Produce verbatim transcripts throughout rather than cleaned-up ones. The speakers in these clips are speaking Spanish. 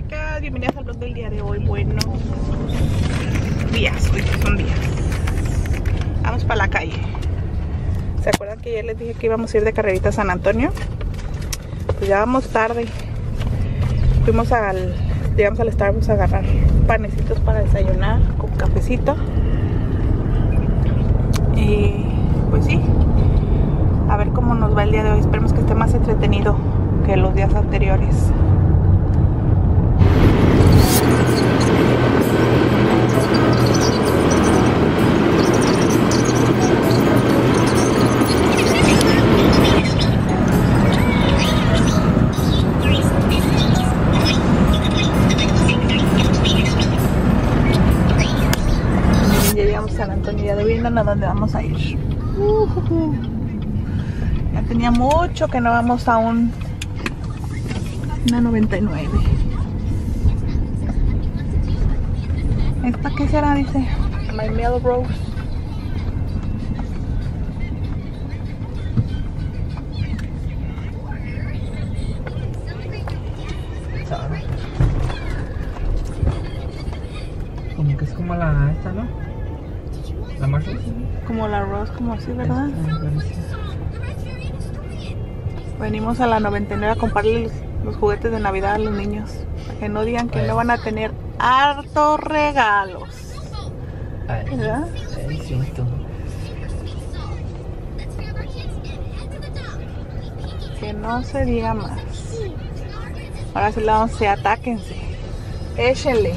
chicas, bienvenidas al vlog del día de hoy. Buenos días, hoy son días. Vamos para la calle. ¿Se acuerdan que ayer les dije que íbamos a ir de Carrerita a San Antonio? Pues ya vamos tarde. Fuimos al, llegamos al Starbucks a agarrar panecitos para desayunar con cafecito. Y pues sí, a ver cómo nos va el día de hoy. Esperemos que esté más entretenido que los días anteriores. Ya llegamos a San Antonio, ya viendo a dónde vamos a ir. Uh, uh, uh. Ya tenía mucho que no vamos a un una noventa y nueve. ¿Esta qué será? Dice My Mellow Rose. Como que es como la esta, ¿no? La Marshall. Como la Rose, como así, ¿verdad? Venimos a la noventa y nueve a comprarles los juguetes de Navidad a los niños, para que no digan que no van a tener hartos regalos, ¿verdad? Que no se diga más. Ahora sí, la once, atáquense, échenle.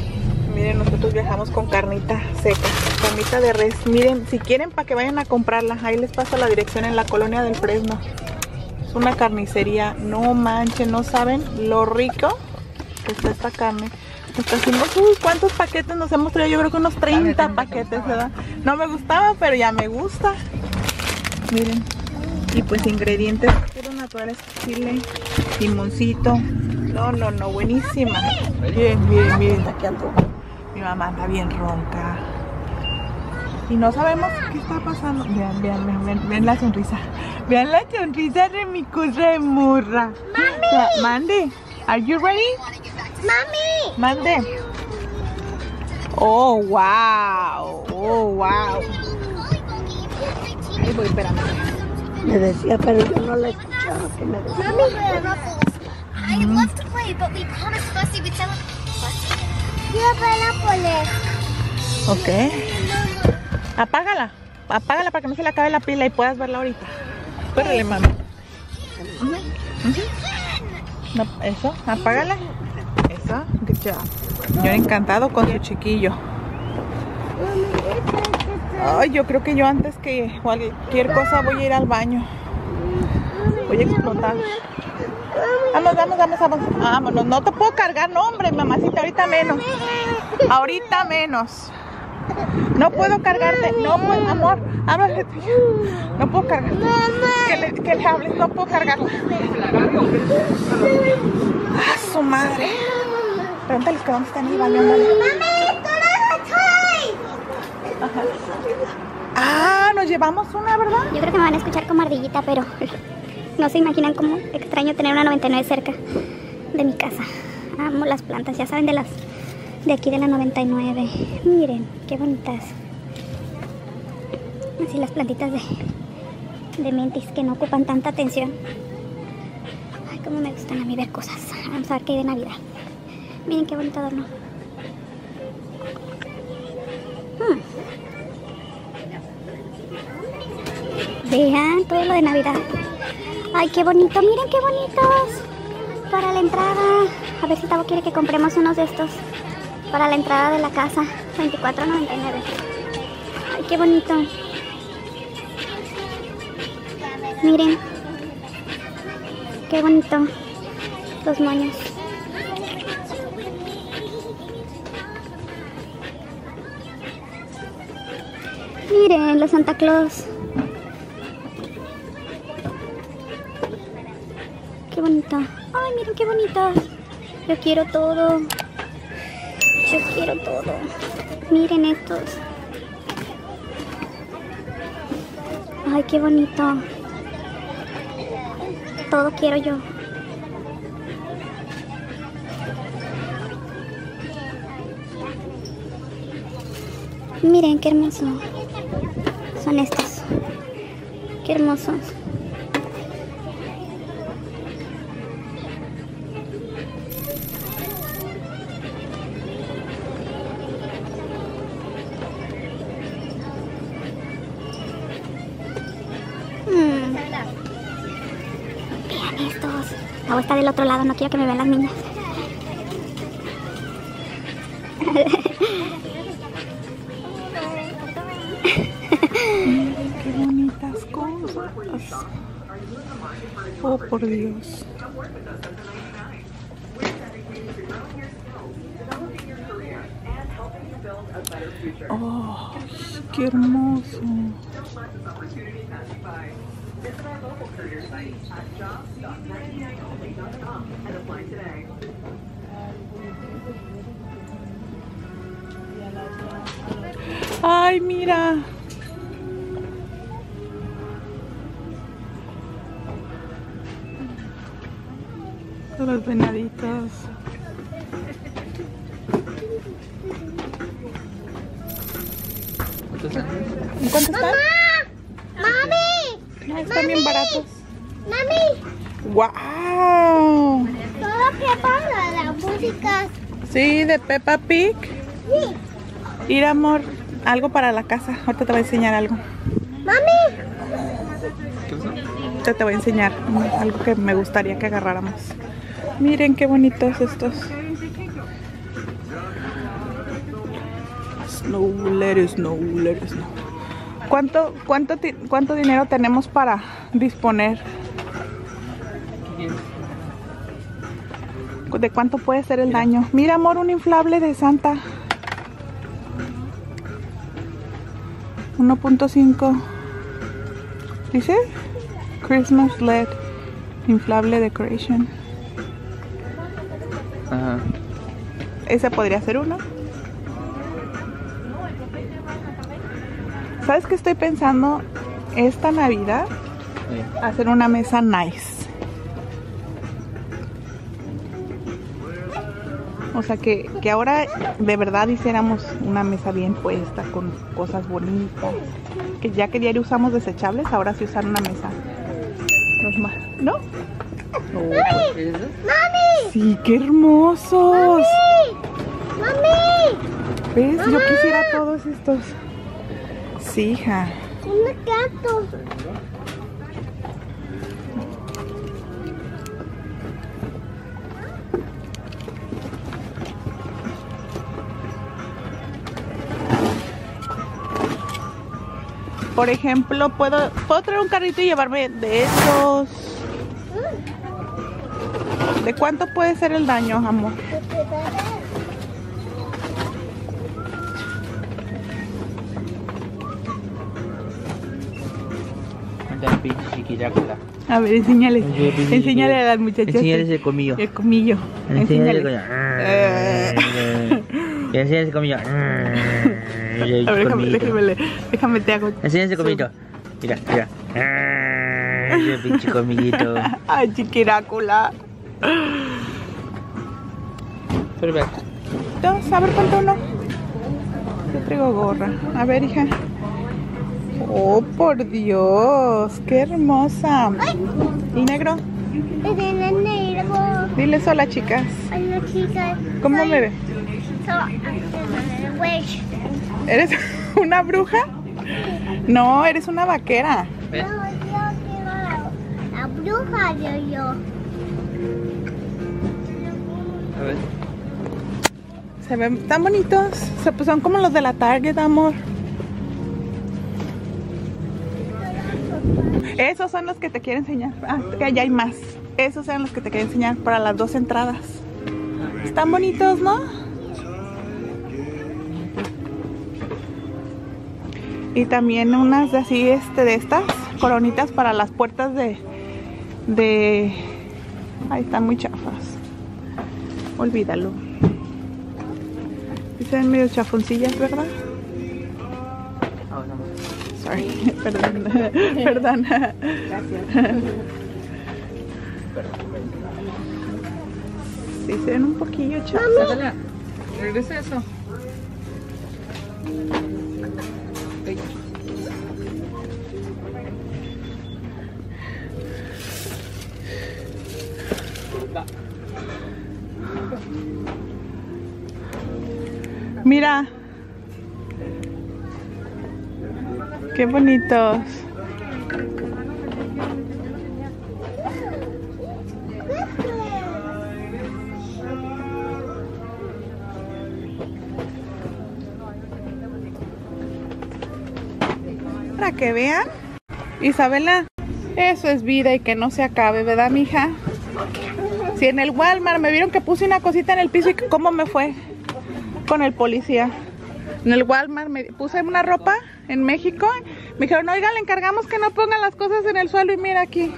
Miren, nosotros viajamos con carnita seca, carnita de res. Miren, si quieren, para que vayan a comprarla, ahí les paso la dirección, en la colonia del Fresno. Una carnicería, no manchen, no saben lo rico que está esta carne. Nos trajimos, uy, cuántos paquetes nos hemos traído, yo creo que unos treinta paquetes, ¿verdad? No me gustaba, pero ya me gusta. Miren, y pues ingredientes puros naturales, chile, limoncito, no, no, no, buenísima. Miren, miren, miren, aquí al poco. Mi mamá anda bien ronca y no sabemos qué está pasando. Vean, vean, vean, vean, vean la sonrisa. Vean la sonrisa de mi cosa morra. Mami. Mande. Are you ready? Mami. Mande. Oh, wow. Oh, wow. Ahí voy, espérame. Me decía, pero yo no la escuchaba. Que me decía. Mami. I love to play, but we promised Fussy we'd tell Fussy. Quiero verla poner. Ok. Apágala. Apágala para que no se le acabe la pila y puedas verla ahorita. Espérale, mami. Eso, apágala. Eso, good job. Yo encantado con su chiquillo. Ay, yo creo que yo antes que cualquier cosa voy a ir al baño. Voy a explotar. Vamos, vamos, vamos, vamos. Vámonos. No te puedo cargar, no, hombre, mamacita. Ahorita menos. Ahorita menos. No puedo cargarte, no puedo, amor, háblale. No puedo cargarte. Que le, que le hables, no puedo cargarla. ¡Ah, su madre! Pregúntales que dónde está en el baño, madre. ¡Ah, nos llevamos una, ¿verdad? Yo creo que me van a escuchar como ardillita, pero no se imaginan cómo extraño tener una noventa y nueve cerca de mi casa. Amo las plantas, ya saben de las... de aquí de la noventa y nueve. Miren, qué bonitas. Así las plantitas de, de mentis que no ocupan tanta atención. Ay, cómo me gustan a mí ver cosas. Vamos a ver qué hay de Navidad. Miren qué bonito adorno. Hmm. Vean todo lo de Navidad. Ay, qué bonito. Miren qué bonitos. Para la entrada. A ver si Tavo quiere que compremos unos de estos. Para la entrada de la casa, veinticuatro noventa y nueve. Ay, qué bonito. Miren. Qué bonito. Los moños. Miren, los Santa Claus. Qué bonito. Ay, miren qué bonitos. Yo quiero todo. Yo quiero todo. Miren estos. Ay, qué bonito. Todo quiero yo. Miren qué hermosos son estos. Qué hermosos. Mm. Vean estos. La vuelta del otro lado, no quiero que me vean las niñas. Qué bonitas cosas. Oh, por Dios. Oh, qué hermoso. Ay, mira. Los venaditos. ¿En cuánto están? ¡Mami! ¡Mami! Están bien baratos. ¡Mami! ¡Wow! Todo preparado, las músicas. Sí, de Peppa Pig. Sí. Ir, amor, algo para la casa. Ahorita te voy a enseñar algo. ¡Mami! Ahorita te voy a enseñar algo que me gustaría que agarráramos. Miren qué bonitos estos. Snow, let snow, let snow. ¿Cuánto, cuánto, cuánto dinero tenemos para disponer? ¿De cuánto puede ser el daño? Mira, amor, un inflable de Santa. uno punto cinco. ¿Dice? Christmas L E D. Inflable Decoration. Ajá. Ese podría ser uno. ¿Sabes qué estoy pensando? Esta Navidad, sí, hacer una mesa nice. O sea que, que ahora de verdad hiciéramos una mesa bien puesta, con cosas bonitas. Que ya que diario usamos desechables, ahora sí usar una mesa normal, ¿no? ¡Mami! ¡Mami! Sí, qué hermosos. ¡Mami! ¡Mami! ¿Ves? ¡Mamá! Yo quisiera todos estos. Sí, hija. Un gato. Por ejemplo, ¿puedo, puedo traer un carrito y llevarme de estos? ¿De cuánto puede ser el daño, amor? A ver, enséñale. Enséñale a las muchachas. Enséñales el comillo. El comillo. Enséñale. Enséñales el comillo. A ver, déjame, déjame, déjame, te hago. Enséñense comillito. Mira, mira. Ese pinche comillito. Ay, chiquirácula. Pero vea. Dos, a ver cuánto uno. Yo traigo gorra. A ver, hija. Oh, por Dios. Qué hermosa. ¿Y negro? El negro. Diles hola, chicas. Hola, chicas. ¿Cómo me ve? ¿Eres una bruja? No, eres una vaquera. No, yo quiero la, la bruja de yo. A ver. Se ven tan bonitos. Se, pues, son como los de la Target, amor. Esos son los que te quiero enseñar. Ah, que allá hay más. Esos eran los que te quería enseñar para las dos entradas. Están bonitos, ¿no? Y también unas de así, este, de estas coronitas para las puertas de, de... Ahí están muy chafas. Olvídalo. Están medio chafoncillas, ¿verdad? Oh, no. Sorry, perdón. Perdón. Gracias. Sí, se ven un poquillo chafas. Regresa eso. Va. Mira. Qué bonitos. Para que vean, Isabela, eso es vida y que no se acabe, ¿verdad, mija? Si en el Walmart me vieron que puse una cosita en el piso y cómo me fue con el policía. En el Walmart me puse una ropa en México. Me dijeron, oiga, le encargamos que no pongan las cosas en el suelo. Y mira aquí.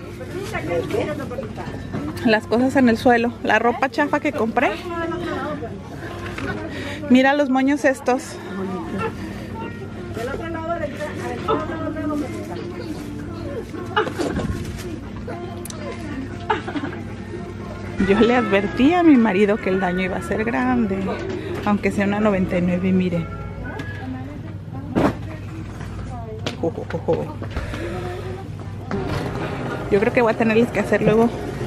Las cosas en el suelo. La ropa chafa que compré. Mira los moños estos. Yo le advertí a mi marido que el daño iba a ser grande. Aunque sea una noventa y nueve, mire. Oh, oh, oh. Yo creo que voy a tenerles que hacer luego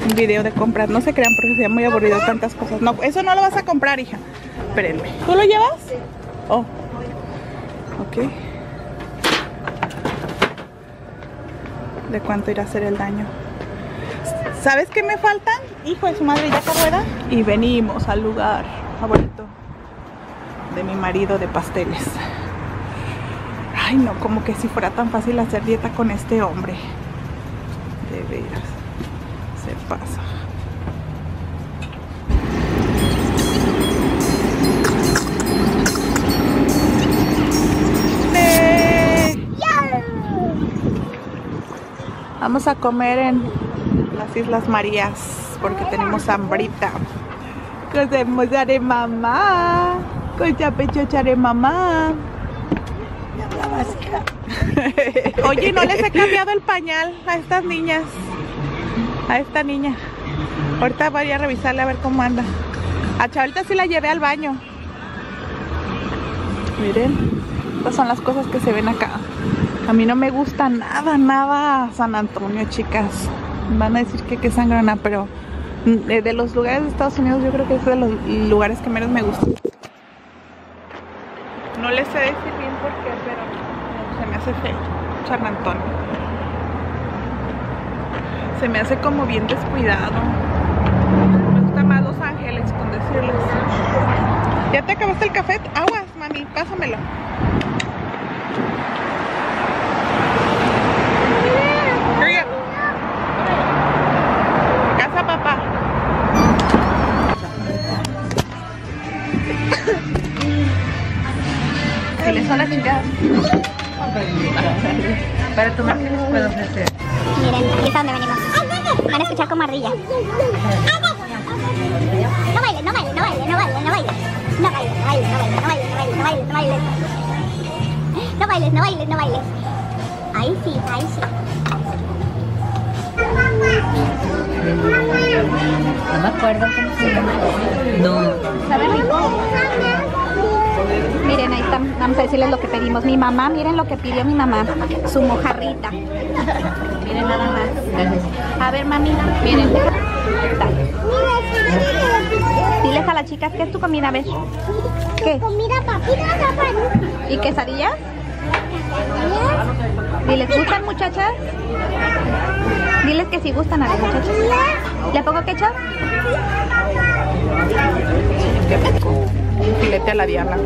un video de compras. No se crean porque sería muy aburrido tantas cosas. No, eso no lo vas a comprar, hija. Espérenme. ¿Tú lo llevas? Oh. Ok. ¿De cuánto irá a ser el daño? ¿Sabes qué me faltan? Hijo de su madre, ya carrueda. Y venimos al lugar favorito de mi marido de pasteles. Ay, no, como que si fuera tan fácil hacer dieta con este hombre. De veras, se pasa. Vamos a comer en las Islas Marías porque tenemos hambrita. Cosemos de mamá. Cosa pechocha de mamá. Oye, no les he cambiado el pañal a estas niñas. A esta niña. Ahorita voy a revisarle a ver cómo anda. A Chabelita sí la llevé al baño. Miren, estas son las cosas que se ven acá. A mí no me gusta nada, nada San Antonio, chicas. Van a decir que qué sangrona, pero de, de los lugares de Estados Unidos yo creo que es de los lugares que menos me gusta. No les sé decir bien por qué, pero se me hace feo San Antonio. Se me hace como bien descuidado. Me gusta más Los Ángeles, con decirles. ¿Ya te acabaste el café? Aguas, mami, pásamelo. Casa, papá. ¿Qué les son las chicas? Para tomar, ¿qué les puedo ofrecer? Miren, aquí es donde venimos. Van a escuchar como ardilla. No baile, no baile, no baile, no baile, no baile. No baile, no baile, no baile, no baile, no baile, no baile, no baile, no baile, no baile, no baile, no baile, no baile. Ahí sí, ahí sí. No me acuerdo cómo se llama. No. ¿Sabe rico? Miren, ahí están. Vamos a decirles lo que pedimos. Mi mamá, miren lo que pidió mi mamá. Su mojarrita. Miren nada más. A ver, mami. Miren. Diles a las chicas qué es tu comida, a ver. ¿Qué? Comida papita. ¿Y quesadillas? ¿Y les gustan, muchachas? Diles que si gustan a las muchachas. ¿Le pongo ketchup? Qué rico. Un filete a la diabla.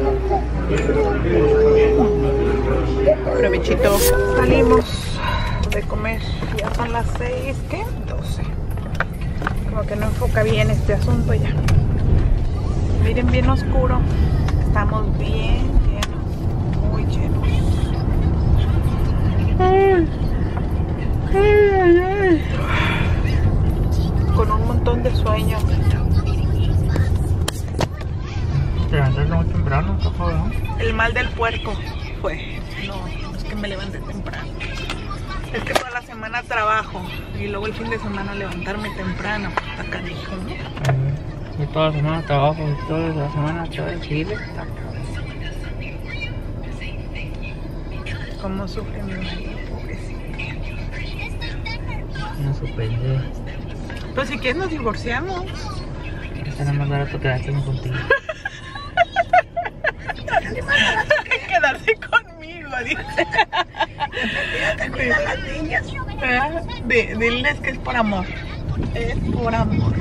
Provechito. Salimos de comer. Ya son las seis, ¿qué? doce. Como que no enfoca bien este asunto ya. Miren, bien oscuro. Estamos bien llenos. Muy llenos. Con un montón de sueño. Te levantas muy temprano, está jodido. El mal del puerco fue. No, es que me levanté temprano. Es que toda la semana trabajo y luego el fin de semana levantarme temprano. Está canijo, ¿no? Y toda la semana trabajo y toda la semana estoy en Chile. Está cabrón. Cómo sufre mi marido, pobrecito. No supende. Pues si quieres nos divorciamos. Estará más barato quedarse contigo. Quedarse conmigo, dice. D- diles que es por amor. Es por amor.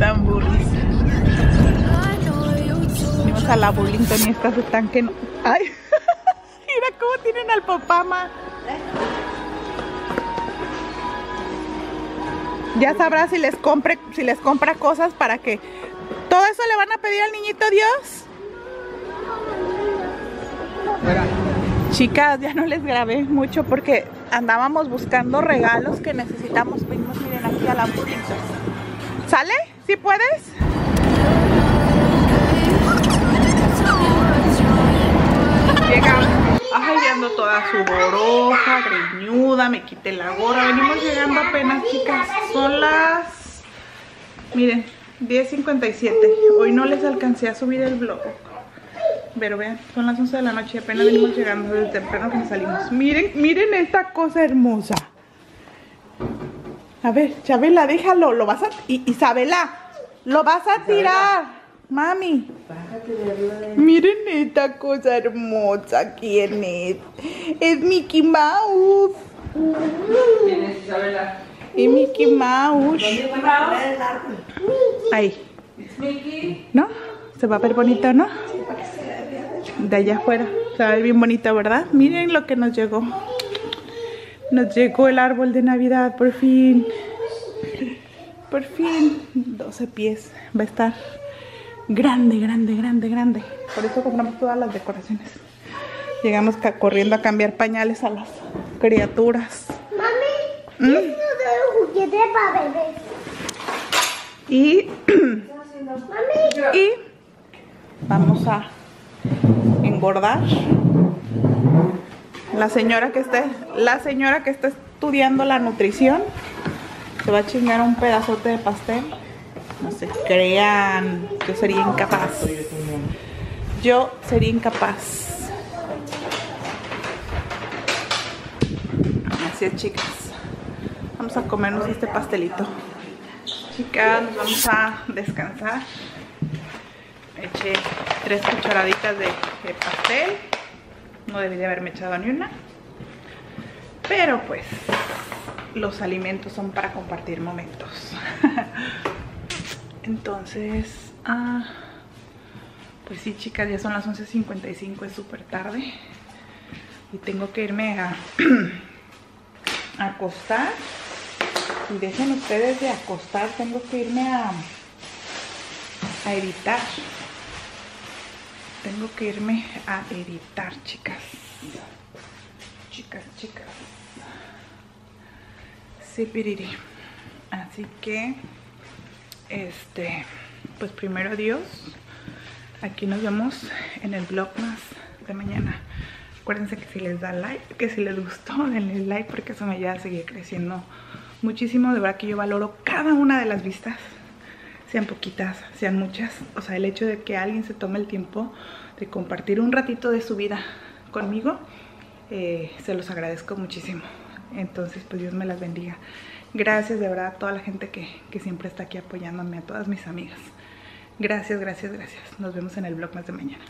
Tan burris. Vamos a la Burlington y estas están que no. Ay, mira cómo tienen al Popama. Ya sabrá si les compre, si les compra cosas para que. ¿Todo eso le van a pedir al niñito Dios? Chicas, ya no les grabé mucho porque andábamos buscando regalos que necesitamos. Venimos, miren, aquí a la Burlington. ¿Sale? ¿Sí puedes? Llegamos. Ay, ya ando toda sudorosa, greñuda, me quité la gorra. Venimos llegando apenas, chicas. Son las... Miren, diez cincuenta y siete. Hoy no les alcancé a subir el vlog. Pero vean, son las once de la noche y apenas venimos llegando desde temprano que nos salimos. Miren, miren esta cosa hermosa. A ver, Chabela, déjalo, lo vas a... Y, Isabela, lo vas a tirar, mami. Bájate de arriba de... Miren esta cosa hermosa, ¿quién es? Es Mickey Mouse. ¿Quién es Isabela? Y Mickey Mouse. ¿Dónde van a poner el árbol? Ahí. Mickey. ¿No? Se va a ver bonito, ¿no? De allá afuera, se va a ver bien bonito, ¿verdad? Miren lo que nos llegó. Nos llegó el árbol de Navidad, por fin. Por fin, doce pies. Va a estar grande, grande, grande, grande. Por eso compramos todas las decoraciones. Llegamos corriendo a cambiar pañales a las criaturas. Mami, ¿Mm? es un juguete para bebés. Y... Mami. Y vamos a engordar. La señora que esté, la señora que está estudiando la nutrición se va a chingar un pedazote de pastel. No se crean, yo sería incapaz. Yo sería incapaz. Así es, chicas. Vamos a comernos este pastelito. Chicas, nos vamos a descansar. Eché tres cucharaditas de, de pastel. No debí de haberme echado ni una. Pero pues, los alimentos son para compartir momentos. Entonces, ah, pues sí, chicas, ya son las once cincuenta y cinco, es súper tarde. Y tengo que irme a, a acostar. Y dejen ustedes de acostar, tengo que irme a, a editar. Tengo que irme a editar, chicas. Chicas, chicas. Sí, piriri. Así que, este, pues primero Dios. Aquí nos vemos en el vlog más de mañana. Acuérdense que si les da like, que si les gustó, denle like porque eso me ayuda a seguir creciendo muchísimo. De verdad que yo valoro cada una de las vistas, sean poquitas, sean muchas. O sea, el hecho de que alguien se tome el tiempo de compartir un ratito de su vida conmigo, eh, se los agradezco muchísimo. Entonces, pues Dios me las bendiga. Gracias de verdad a toda la gente que, que siempre está aquí apoyándome, a todas mis amigas. Gracias, gracias, gracias. Nos vemos en el vlog más de mañana.